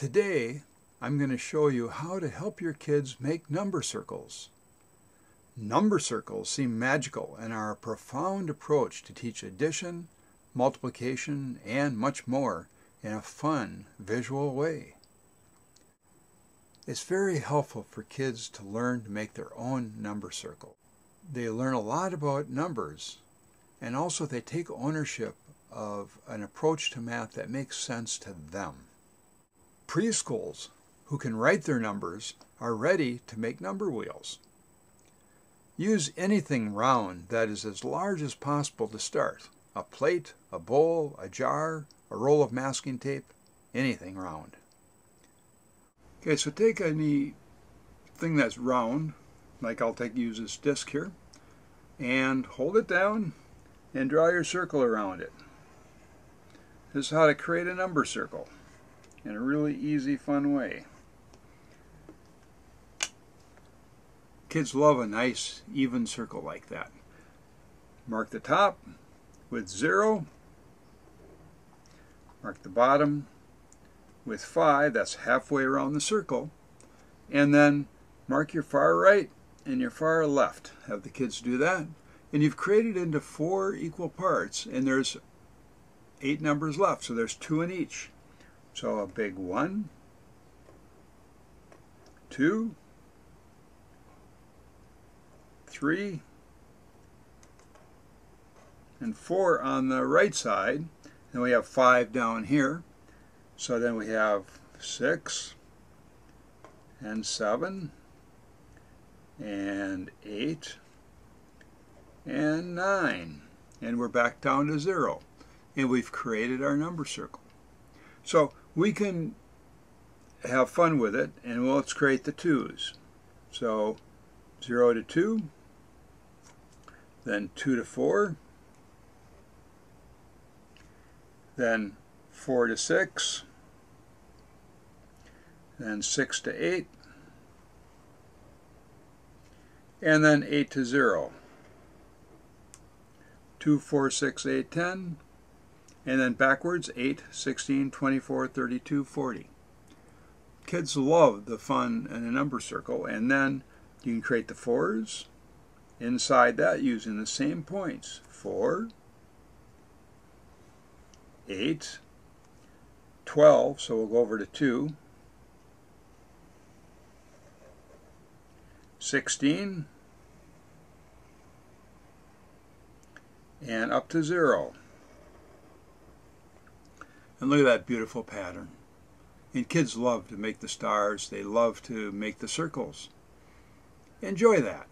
Today, I'm going to show you how to help your kids make number circles. Number circles seem magical and are a profound approach to teach addition, multiplication, and much more in a fun, visual way. It's very helpful for kids to learn to make their own number circle. They learn a lot about numbers, and also they take ownership of an approach to math that makes sense to them. Preschools who can write their numbers are ready to make number wheels. Use anything round that is as large as possible to start. A plate, a bowl, a jar, a roll of masking tape, anything round. Okay, so take anything that's round, like I'll use this disc here, and hold it down and draw your circle around it. This is how to create a number circle in a really easy, fun way. Kids love a nice, even circle like that. Mark the top with 0. Mark the bottom with 5. That's halfway around the circle. And then mark your far right and your far left. Have the kids do that. And you've created into 4 equal parts. And there's 8 numbers left, so there's 2 in each. So a big 1, 2, 3, and 4 on the right side. Then we have 5 down here. So then we have 6, and 7, and 8, and 9. And we're back down to 0. And we've created our number circle. So we can have fun with it, and let's create the 2s. So 0 to 2, then 2 to 4, then 4 to 6, then 6 to 8, and then 8 to 0. 2, 4, 6, 8, 10, and then backwards 8, 16, 24, 32, 40. Kids love the fun in a number circle, and then you can create the 4s inside that using the same points. 4, 8, 12, so we'll go over to 2, 16, and up to 0. And look at that beautiful pattern. And kids love to make the stars. They love to make the circles. Enjoy that.